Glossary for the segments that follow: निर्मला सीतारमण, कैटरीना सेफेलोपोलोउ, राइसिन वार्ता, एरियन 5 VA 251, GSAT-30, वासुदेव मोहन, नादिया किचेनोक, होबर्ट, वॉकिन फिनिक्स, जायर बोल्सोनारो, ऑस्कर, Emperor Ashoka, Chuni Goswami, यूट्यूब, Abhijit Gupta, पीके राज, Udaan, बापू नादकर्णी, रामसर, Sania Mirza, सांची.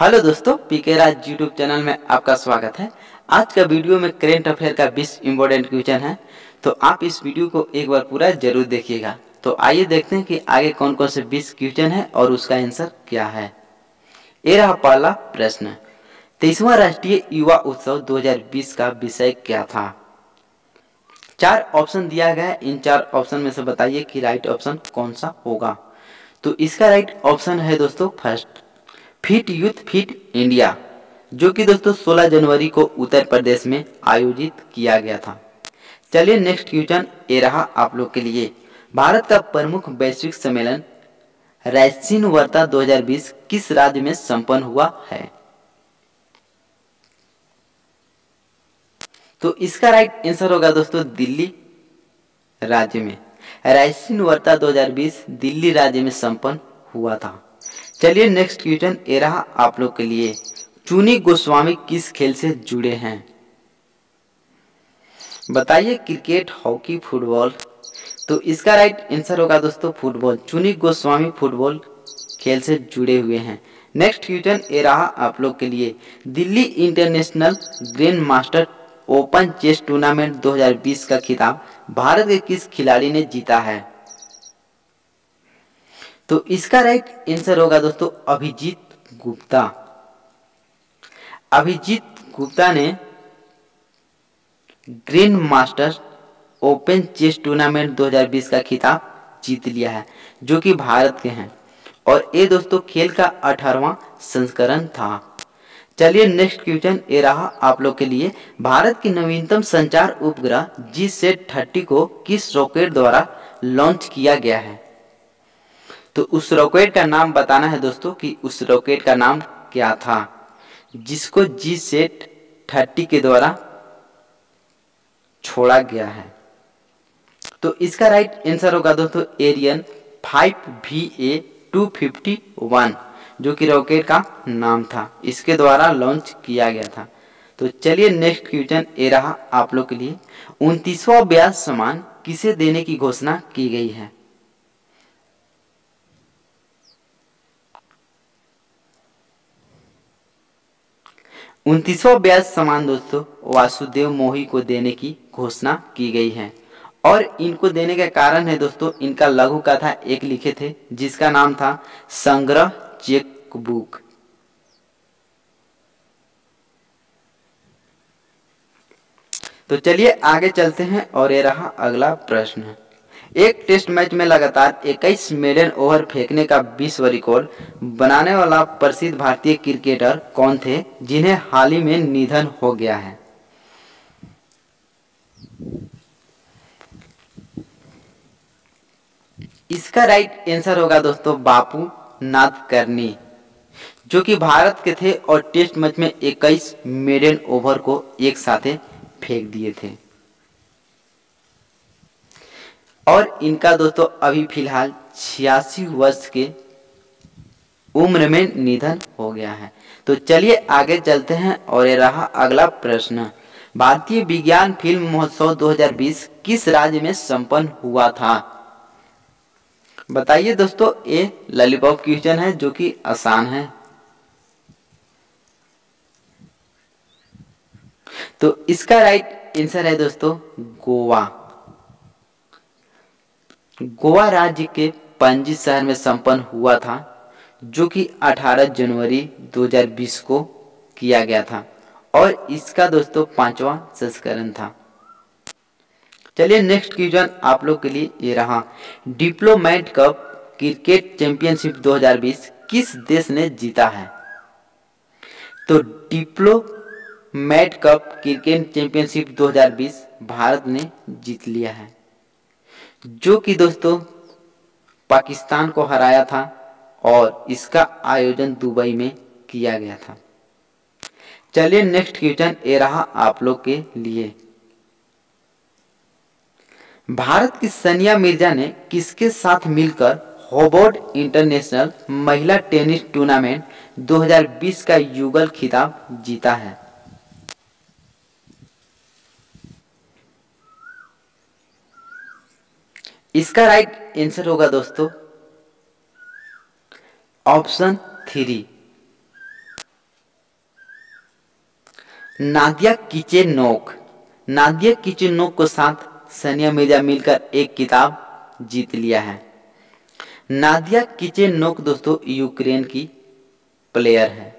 Hello दोस्तों, पीके राज यूट्यूब channel में आपका स्वागत है। आज का वीडियो में करेंट अफेयर का 20 इम्पोर्टेंट क्वेश्चन है, तो आप इस वीडियो को एक बार पूरा जरूर देखिएगा। तो आइए देखते हैं कि आगे कौन कौन से 20 क्वेश्चन है और उसका आंसर क्या है। ये रहा पहला प्रश्न। 23वां राष्ट्रीय युवा उत्सव 2020 का विषय क्या था? 4 ऑप्शन दिया गया है। इन 4 ऑप्शन में से बताइए कि राइट ऑप्शन कौन सा होगा। तो इसका राइट ऑप्शन है दोस्तों first, fit youth fit India, जो कि दोस्तों 16 जनवरी को उत्तर प्रदेश में आयोजित किया गया था। चलिए नेक्स्ट क्वेश्चन ये रहा आप लोग के लिए। भारत का प्रमुख वैश्विक सम्मेलन राइसिन वार्ता 2020 किस राज्य में संपन्न हुआ है? तो इसका राइट आंसर होगा दोस्तों दिल्ली राज्य में। राइसिन वार्ता 2020 दिल्ली राज्य में संपन्न हुआ था। चलिए नेक्स्ट क्वेश्चन ये रहा आप लोग के लिए। चुनी गोस्वामी किस खेल से जुड़े हैं? बताइए क्रिकेट, हॉकी, फुटबॉल। तो इसका राइट आंसर होगा दोस्तों फुटबॉल। चुनी गोस्वामी फुटबॉल खेल से जुड़े हुए हैं। नेक्स्ट क्वेश्चन ये रहा आप लोग के लिए। Delhi international grand master open chess tournament 2020 का खिताब भारत के किस खिलाड़ी ने जीता है? तो इसका राइट आंसर होगा दोस्तों अभिजीत गुप्ता। अभिजीत गुप्ता ने grand masters open chess tournament 2020 का खिताब जीत लिया है, जो कि भारत के हैं, और ये दोस्तों खेल का 18वां संस्करण था। चलिए नेक्स्ट क्वेश्चन ये रहा आप लोग के लिए। भारत की नवीनतम संचार उपग्रह GSAT-30 को किस रॉकेट द्वारा लॉन्च किया गया है? तो उस रॉकेट का नाम बताना है दोस्तों कि उस रॉकेट का नाम क्या था जिसको GSAT-30 के द्वारा छोड़ा गया है। तो इसका राइट आंसर होगा दोस्तों एरियन 5 VA 251, जो कि रॉकेट का नाम था, इसके द्वारा लॉन्च किया गया था। तो चलिए नेक्स्ट क्वेश्चन ये रहा आप लोग के लिए। 29वां ब्याज सम्मान किसे देने की घोषणा की गई है? उनतीसवां ब्याज सम्मान दोस्तों वासुदेव मोहन को देने की घोषणा की गई है, और इनको देने का कारण है दोस्तों इनका लघु कथा एक लिखे थे जिसका नाम था संग्रह चेकबुक। तो चलिए आगे चलते हैं और ये रहा अगला प्रश्न। एक टेस्ट मैच में लगातार 21 मेडन ओवर फेंकने का विश्व रिकॉर्ड बनाने वाला प्रसिद्ध भारतीय क्रिकेटर कौन थे जिन्हें हाल ही में निधन हो गया है? इसका राइट आंसर होगा दोस्तों बापू नादकर्णी, जो कि भारत के थे और टेस्ट मैच में 21 मेडन ओवर को एक साथ फेंक दिए थे, और इनका दोस्तों अभी फिलहाल 86 वर्ष के उम्र में निधन हो गया है। तो चलिए आगे चलते हैं और ये रहा अगला प्रश्न। भारतीय विज्ञान फिल्म महोत्सव 2020 किस राज्य में संपन्न हुआ था? बताइए दोस्तों, ये लॉलीपॉप क्वेश्चन है जो कि आसान है। तो इसका राइट आंसर है दोस्तों गोवा। गोवा राज्य के पणजी शहर में संपन्न हुआ था, जो कि 18 जनवरी 2020 को किया गया था, और इसका दोस्तों 5वां संस्करण था। चलिए नेक्स्ट क्वेश्चन आप लोग के लिए ये रहा। डिप्लोमेट कप क्रिकेट चैंपियनशिप 2020 किस देश ने जीता है? तो diplomat cup cricket championship 2020 Bharat ने जीत लिया है, जो कि दोस्तों पाकिस्तान को हराया था, और इसका आयोजन दुबई में किया गया था। चलिए नेक्स्ट क्वेश्चन ये रहा आप लोग के लिए। भारत की सानिया मिर्जा ने किसके साथ मिलकर होबर्ट इंटरनेशनल महिला टेनिस टूर्नामेंट 2020 का युगल खिताब जीता है? इसका राइट आंसर होगा दोस्तों option 3 नादिया किचेनोक। नादिया किचेनोक के साथ सानिया मिर्जा मिलकर एक किताब जीत लिया है। नादिया किचेनोक दोस्तों यूक्रेन की प्लेयर है।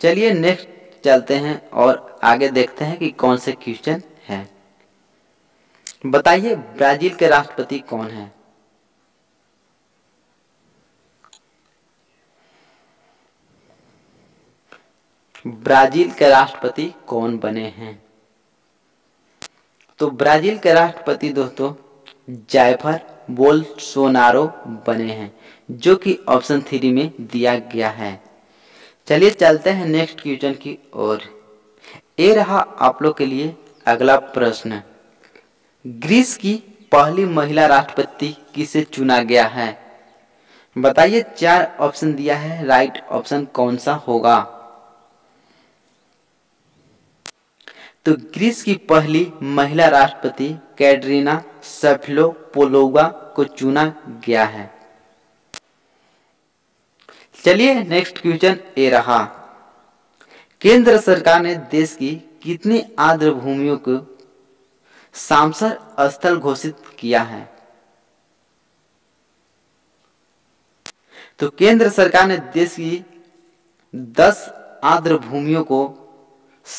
चलिए नेक्स्ट चलते हैं और आगे देखते हैं कि कौन से क्वेश्चन है। बताइए ब्राजील के राष्ट्रपति कौन है? ब्राजील के राष्ट्रपति कौन बने हैं? तो ब्राजील के राष्ट्रपति दोस्तों जायर बोल्सोनारो बने हैं, जो कि ऑप्शन 3 में दिया गया है। चलिए चलते हैं नेक्स्ट क्वेश्चन की ओर। ये रहा आप लोग के लिए अगला प्रश्न। ग्रीस की पहली महिला राष्ट्रपति किसे चुना गया है? बताइए, 4 ऑप्शन दिया है, राइट ऑप्शन कौन सा होगा? तो ग्रीस की पहली महिला राष्ट्रपति कैटरीना सेफेलोपोलोउ को चुना गया है। चलिए नेक्स्ट क्वेश्चन ए रहा। केंद्र सरकार ने देश की कितनी आर्द्र भूमियों को रामसर स्थल घोषित किया है? तो केंद्र सरकार ने देश की 10 आर्द्र भूमियों को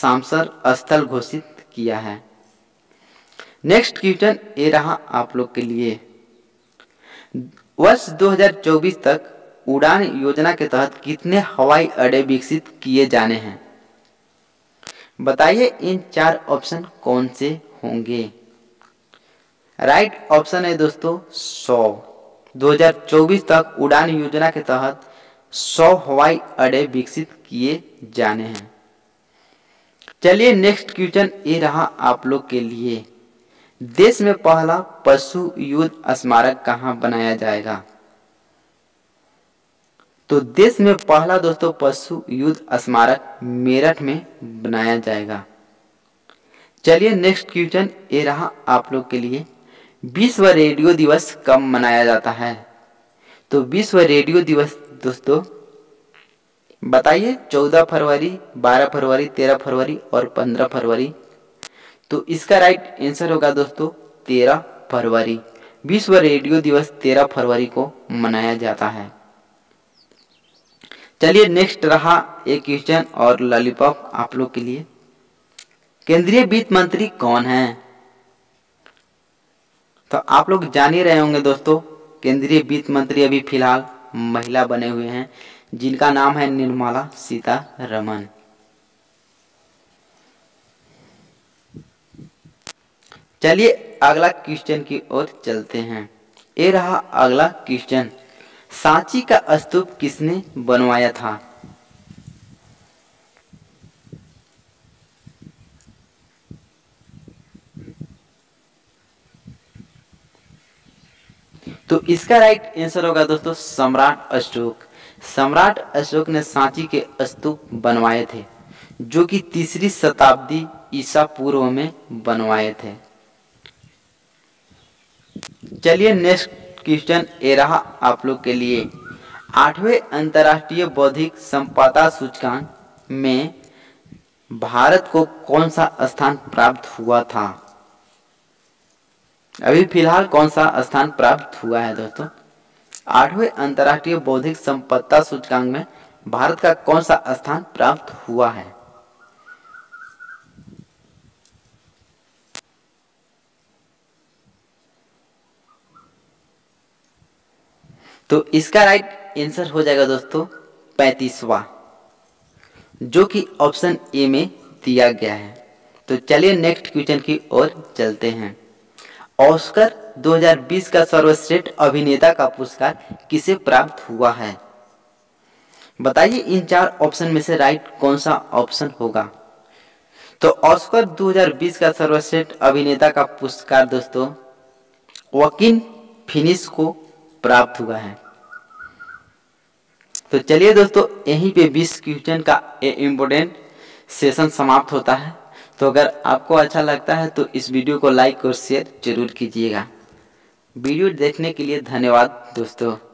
रामसर स्थल घोषित किया है। नेक्स्ट क्वेश्चन ये रहा आप लोग के लिए। वर्ष 2024 तक उड़ान योजना के तहत कितने हवाई अड्डे विकसित किए जाने हैं? बताइए, इन 4 ऑप्शन कौन से होंगे? राइट ऑप्शन है दोस्तों 100। 2024 तक उड़ान योजना के तहत 100 हवाई अड्डे विकसित किए जाने हैं। चलिए नेक्स्ट क्वेश्चन ये रहा आप लोग के लिए। देश में पहला पशु युद्ध स्मारक कहाँ बनाया जाएगा? तो देश में पहला दोस्तों पशु युद्ध स्मारक मेरठ में बनाया जाएगा। चलिए नेक्स्ट क्वेश्चन ये रहा आप लोग के लिए। विश्व रेडियो दिवस कब मनाया जाता है? तो विश्व रेडियो दिवस दोस्तों बताइए, 14 फरवरी, 12 फरवरी, 13 फरवरी और 15 फरवरी। तो इसका राइट आंसर होगा दोस्तों 13 फरवरी। विश्व रेडियो दिवस 13 फरवरी को मनाया जाता है। चलिए नेक्स्ट रहा एक क्वेश्चन और लॉलीपॉप आप लोग के लिए। केंद्रीय वित्त मंत्री कौन हैं? तो आप लोग जान ही रहे होंगे दोस्तों, केंद्रीय वित्त मंत्री अभी फिलहाल महिला बने हुए हैं, जिनका नाम है निर्मला सीतारमण। चलिए अगला क्वेश्चन की ओर चलते हैं। ये रहा अगला क्वेश्चन। सांची का स्तूप किसने बनवाया था? तो इसका राइट आंसर होगा दोस्तों सम्राट अशोक। सम्राट अशोक ने सांची के स्तूप बनवाए थे, जो कि 3री शताब्दी ईसा पूर्व में बनवाए थे। चलिए नेक्स्ट क्वेश्चन ये रहा आप लोग के लिए। 8वें अंतर्राष्ट्रीय बौद्धिक संपदा सूचकांक में भारत को कौन सा स्थान प्राप्त हुआ था? अभी फिलहाल कौन सा स्थान प्राप्त हुआ है दोस्तों? 8वें अंतर्राष्ट्रीय बौद्धिक संपदा सूचकांक में भारत का कौन सा स्थान प्राप्त हुआ है? तो इसका राइट आंसर हो जाएगा दोस्तों 35वां, जो कि ऑप्शन ए में दिया गया है। तो चलिए नेक्स्ट क्वेश्चन की ओर चलते हैं। ऑस्कर 2020 का सर्वश्रेष्ठ अभिनेता का पुरस्कार किसे प्राप्त हुआ है? बताइए, इन 4 ऑप्शन में से राइट कौन सा ऑप्शन होगा? तो ऑस्कर 2020 का सर्वश्रेष्ठ अभिनेता का पुरस्कार दोस्तों वॉकिन फिनिक्स को प्राप्त हुआ है। तो चलिए दोस्तों, यहीं पे 20 क्वेश्चन का इम्पोर्टेंट सेशन समाप्त होता है। तो अगर आपको अच्छा लगता है तो इस वीडियो को लाइक और शेयर जरूर कीजिएगा। वीडियो देखने के लिए धन्यवाद दोस्तों।